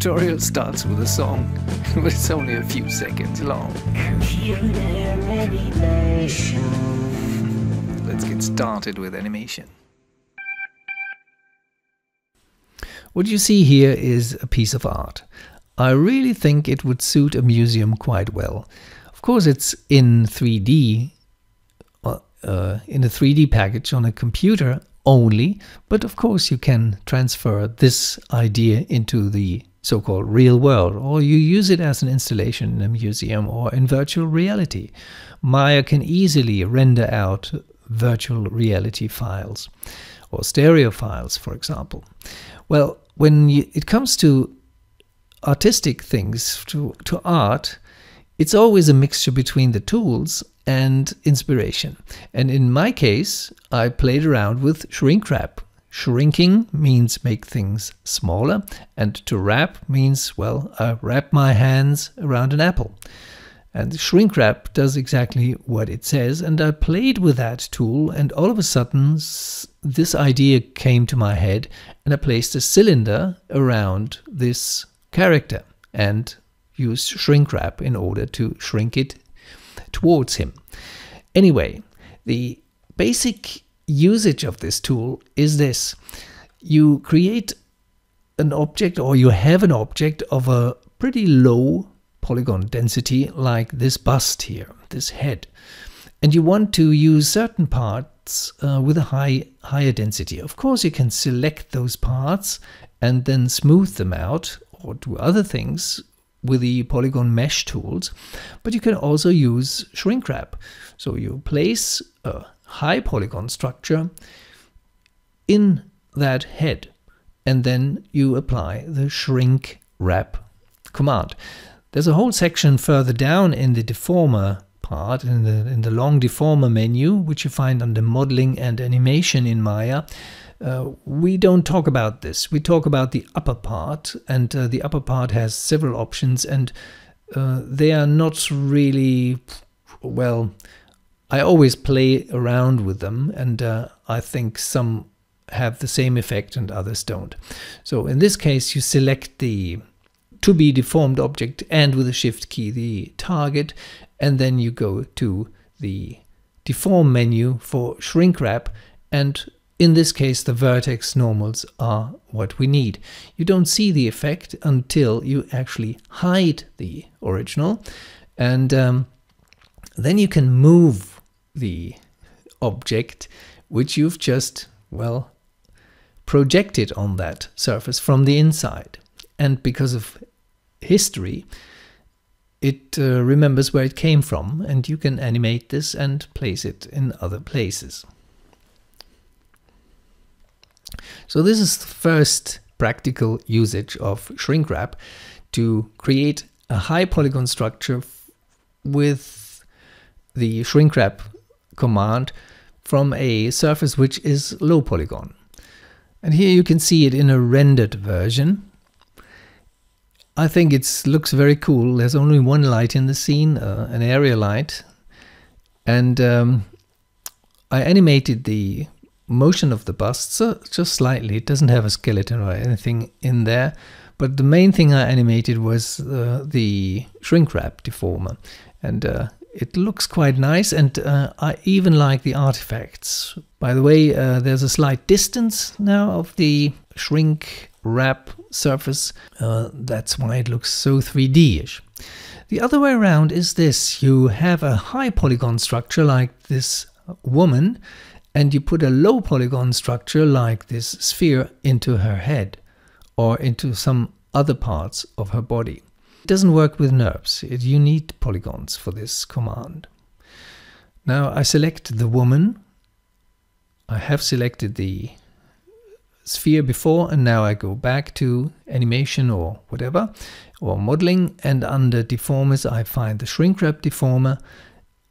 tutorial starts with a song, but it's only a few seconds long. Let's get started with animation. What you see here is a piece of art. I really think it would suit a museum quite well. Of course, it's in 3D, in a 3D package on a computer only, but of course you can transfer this idea into the so-called real world, or you use it as an installation in a museum or in virtual reality. Maya can easily render out virtual reality files or stereo files, for example. Well, when it comes to artistic things, to art, it's always a mixture between the tools and inspiration. And in my case, I played around with Shrinkwrap. Shrinking means make things smaller, and to wrap means, well, I wrap my hands around an apple. And Shrinkwrap does exactly what it says, and I played with that tool, and all of a sudden this idea came to my head, and I placed a cylinder around this character and used Shrinkwrap in order to shrink it towards him. Anyway, the basic usage of this tool is this. You create an object, or you have an object of a pretty low polygon density, like this bust here, this head, and you want to use certain parts with a higher density. Of course, you can select those parts and then smooth them out or do other things with the polygon mesh tools, but you can also use Shrinkwrap. So you place a high polygon structure in that head, and then you apply the Shrinkwrap command. There's a whole section further down in the deformer part, in the long deformer menu, which you find under modeling and animation in Maya. We don't talk about this. We talk about the upper part, and the upper part has several options, and they are not really, well, I always play around with them, and I think some have the same effect and others don't. So in this case, you select the to be deformed object, and with the shift key the target, and then you go to the deform menu for Shrinkwrap, and in this case, the vertex normals are what we need. You don't see the effect until you actually hide the original, and then you can move the object which you've just, well, projected on that surface from the inside. And because of history, it remembers where it came from, and you can animate this and place it in other places. So this is the first practical usage of Shrinkwrap, to create a high polygon structure with the Shrinkwrap command from a surface which is low polygon. And here you can see it in a rendered version. I think it looks very cool. There's only one light in the scene, an area light, and I animated the motion of the bust just slightly. It doesn't have a skeleton or anything in there, but the main thing I animated was the Shrinkwrap deformer, and it looks quite nice, and I even like the artifacts. By the way, there's a slight distance now of the Shrinkwrap surface. That's why it looks so 3D-ish. The other way around is this. You have a high polygon structure like this woman, and you put a low polygon structure like this sphere into her head or into some other parts of her body. It doesn't work with NURBS. You need polygons for this command. Now I select the woman. I have selected the sphere before, and now I go back to animation or whatever, or modeling, and under deformers I find the Shrinkwrap deformer.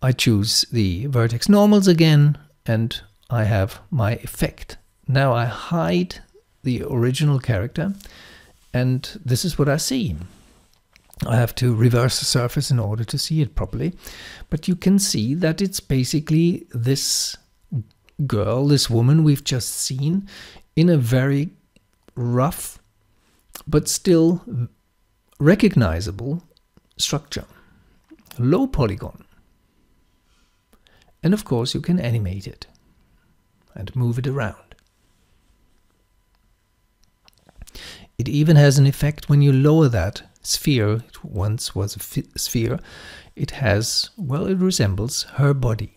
I choose the vertex normals again, and I have my effect. Now I hide the original character, and this is what I see. I have to reverse the surface in order to see it properly, but you can see that it's basically this girl, this woman we've just seen, in a very rough but still recognizable structure, low polygon. And of course you can animate it and move it around. It even has an effect when you lower that sphere. It once was a sphere. It has, well, it resembles her body.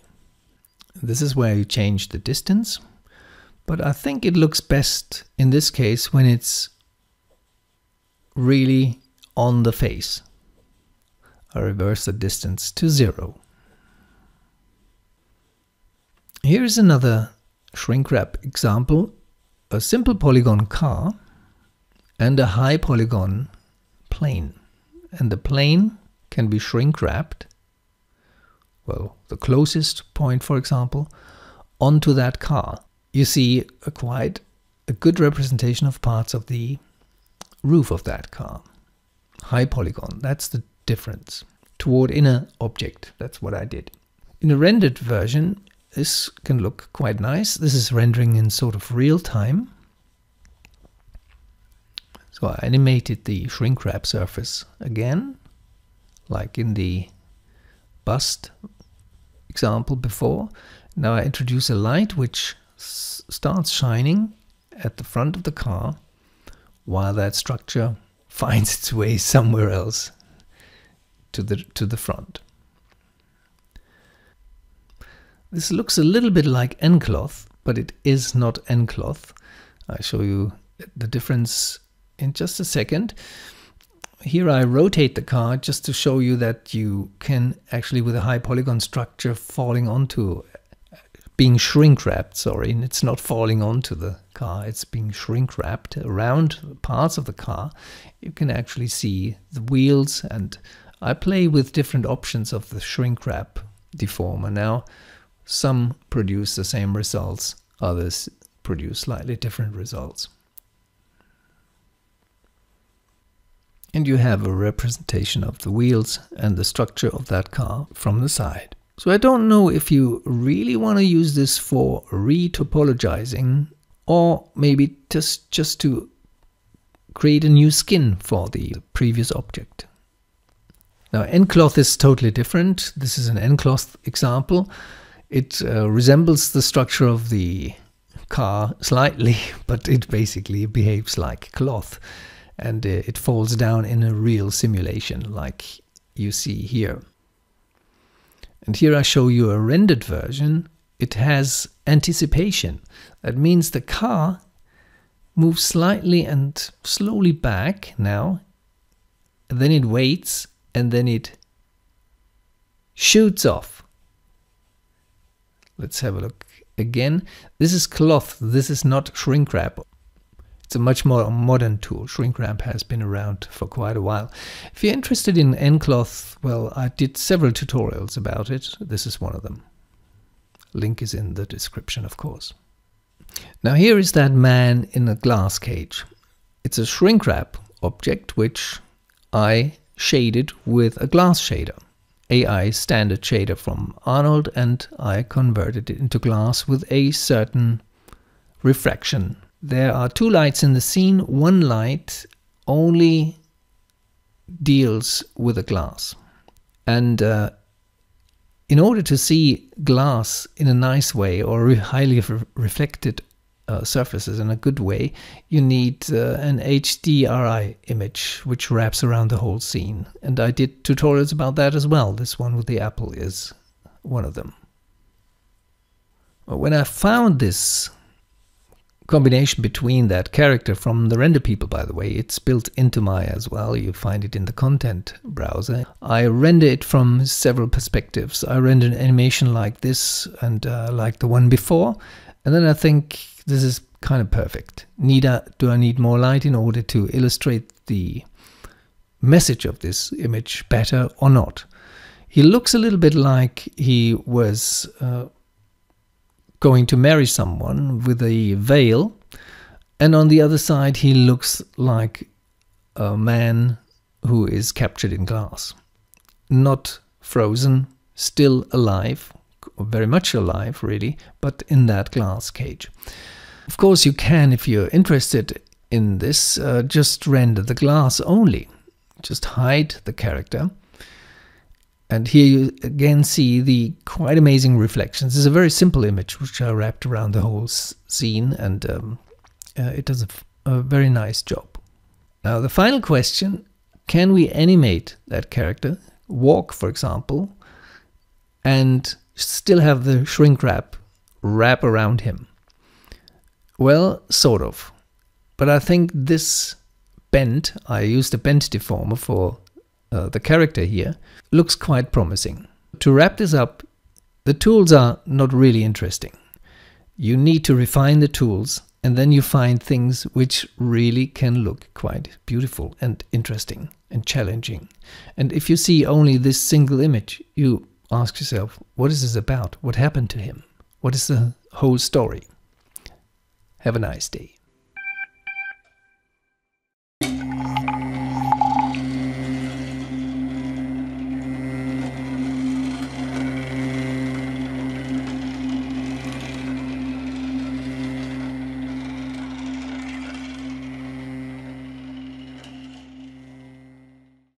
This is where you change the distance, but I think it looks best in this case when it's really on the face. I reverse the distance to 0. Here's another shrink-wrap example, a simple polygon car and a high polygon plane. And the plane can be shrink-wrapped, well, the closest point, for example, onto that car. You see quite a good representation of parts of the roof of that car. High polygon, that's the difference. Toward inner object, that's what I did. In a rendered version, this can look quite nice. This is rendering in sort of real time. So I animated the shrink-wrap surface again, like in the bust example before. Now I introduce a light which starts shining at the front of the car while that structure finds its way somewhere else to the front. This looks a little bit like nCloth, but it is not nCloth. I'll show you the difference in just a second. Here I rotate the car just to show you that you can actually, with a high polygon structure falling onto, being shrink-wrapped, sorry, and it's not falling onto the car, it's being shrink-wrapped around parts of the car. You can actually see the wheels, and I play with different options of the shrink-wrap deformer now. Some produce the same results, others produce slightly different results. And you have a representation of the wheels and the structure of that car from the side. So I don't know if you really want to use this for re-topologizing, or maybe just to create a new skin for the previous object. Now nCloth is totally different. This is an nCloth example. It resembles the structure of the car slightly, but it basically behaves like cloth, and it falls down in a real simulation like you see here. And here I show you a rendered version. It has anticipation. That means the car moves slightly and slowly back now, and then it waits, and then it shoots off. Let's have a look again. This is cloth. This is not shrink-wrap. It's a much more modern tool. Shrink-wrap has been around for quite a while. If you're interested in nCloth, well, I did several tutorials about it. This is one of them. Link is in the description, of course. Now here is that man in a glass cage. It's a shrink-wrap object which I shaded with a glass shader. AI standard shader from Arnold, and I converted it into glass with a certain refraction. There are two lights in the scene. One light only deals with the glass. And in order to see glass in a nice way, or highly reflected surfaces in a good way, you need an HDRI image which wraps around the whole scene, and I did tutorials about that as well. This one with the apple is one of them. When I found this combination between that character from the Render People, by the way, it's built into Maya as well, you find it in the content browser. I render it from several perspectives. I render an animation like this and like the one before, and then I think this is kind of perfect. Do I need more light in order to illustrate the message of this image better or not? He looks a little bit like he was going to marry someone with a veil, and on the other side he looks like a man who is captured in glass. Not frozen, still alive. Very much alive, really, but in that glass cage. Of course you can, if you're interested in this, just render the glass only. just hide the character. And here you again see the quite amazing reflections. It's a very simple image which I wrapped around the whole scene, and it does a very nice job. Now the final question, can we animate that character, walk for example, and still have the shrink wrap around him? Well, sort of. But I think this bend, I used a bend deformer for the character here, looks quite promising. To wrap this up, the tools are not really interesting. You need to refine the tools, and then you find things which really can look quite beautiful and interesting and challenging. And if you see only this single image, you ask yourself, what is this about? What happened to him? What is the whole story? Have a nice day.